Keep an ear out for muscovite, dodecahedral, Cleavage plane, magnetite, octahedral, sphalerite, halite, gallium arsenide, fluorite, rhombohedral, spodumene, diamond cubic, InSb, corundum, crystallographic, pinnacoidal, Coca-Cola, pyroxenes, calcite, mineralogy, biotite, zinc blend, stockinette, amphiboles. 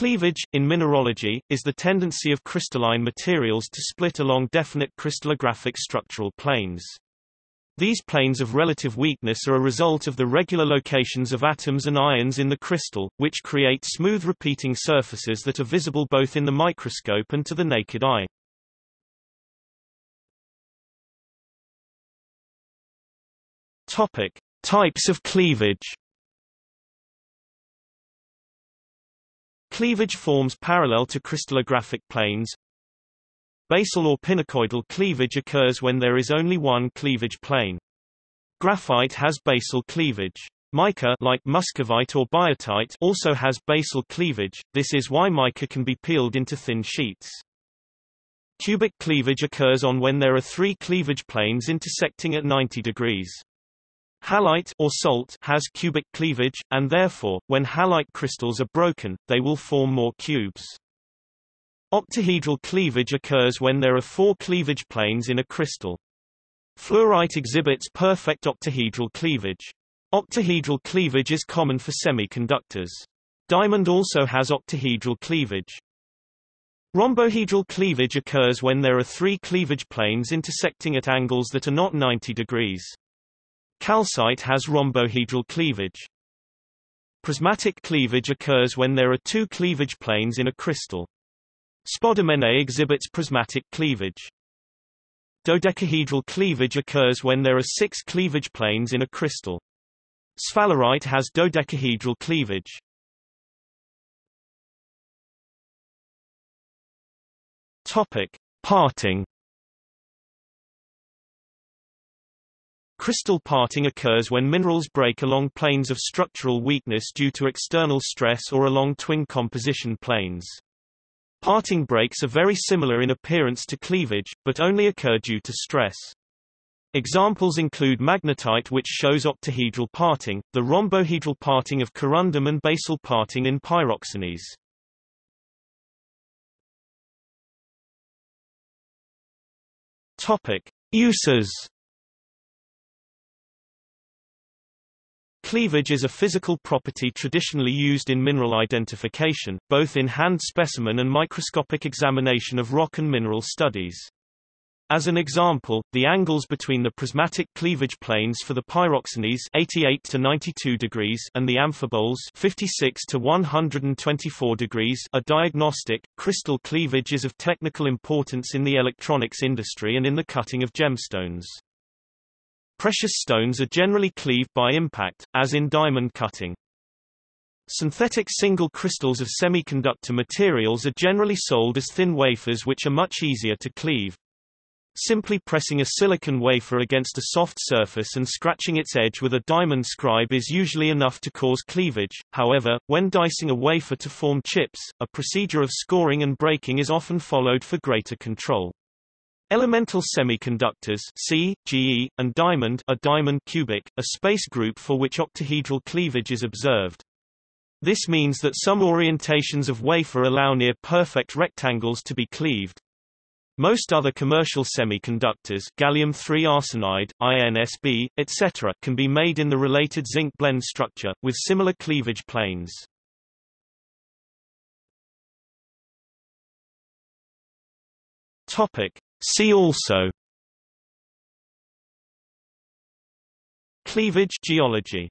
Cleavage, in mineralogy, is the tendency of crystalline materials to split along definite crystallographic structural planes. These planes of relative weakness are a result of the regular locations of atoms and ions in the crystal, which create smooth repeating surfaces that are visible both in the microscope and to the naked eye. Topic: Types of cleavage. Cleavage forms parallel to crystallographic planes. Basal or pinnacoidal cleavage occurs when there is only one cleavage plane. Graphite has basal cleavage. Mica, like muscovite or biotite, also has basal cleavage. This is why mica can be peeled into thin sheets. Cubic cleavage occurs when there are three cleavage planes intersecting at 90 degrees. Halite or salt has cubic cleavage, and therefore, when halite crystals are broken, they will form more cubes. Octahedral cleavage occurs when there are four cleavage planes in a crystal. Fluorite exhibits perfect octahedral cleavage. Octahedral cleavage is common for semiconductors. Diamond also has octahedral cleavage. Rhombohedral cleavage occurs when there are three cleavage planes intersecting at angles that are not 90 degrees. Calcite has rhombohedral cleavage. Prismatic cleavage occurs when there are two cleavage planes in a crystal. Spodumene exhibits prismatic cleavage. Dodecahedral cleavage occurs when there are six cleavage planes in a crystal. Sphalerite has dodecahedral cleavage. Topic: Parting. Crystal parting occurs when minerals break along planes of structural weakness due to external stress or along twin composition planes. Parting breaks are very similar in appearance to cleavage, but only occur due to stress. Examples include magnetite, which shows octahedral parting, the rhombohedral parting of corundum, and basal parting in pyroxenes. Topic: Uses. Cleavage is a physical property traditionally used in mineral identification, both in hand specimen and microscopic examination of rock and mineral studies. As an example, the angles between the prismatic cleavage planes for the pyroxenes 88 to 92 degrees and the amphiboles 56 to 124 degrees are diagnostic. Crystal cleavage is of technical importance in the electronics industry and in the cutting of gemstones. Precious stones are generally cleaved by impact, as in diamond cutting. Synthetic single crystals of semiconductor materials are generally sold as thin wafers, which are much easier to cleave. Simply pressing a silicon wafer against a soft surface and scratching its edge with a diamond scribe is usually enough to cause cleavage. However, when dicing a wafer to form chips, a procedure of scoring and breaking is often followed for greater control. Elemental semiconductors C, Ge, and diamond are diamond cubic, a space group for which octahedral cleavage is observed. This means that some orientations of wafer allow near-perfect rectangles to be cleaved. Most other commercial semiconductors, gallium arsenide, InSb, etc., can be made in the related zinc blend structure, with similar cleavage planes. See also: Cleavage, geology.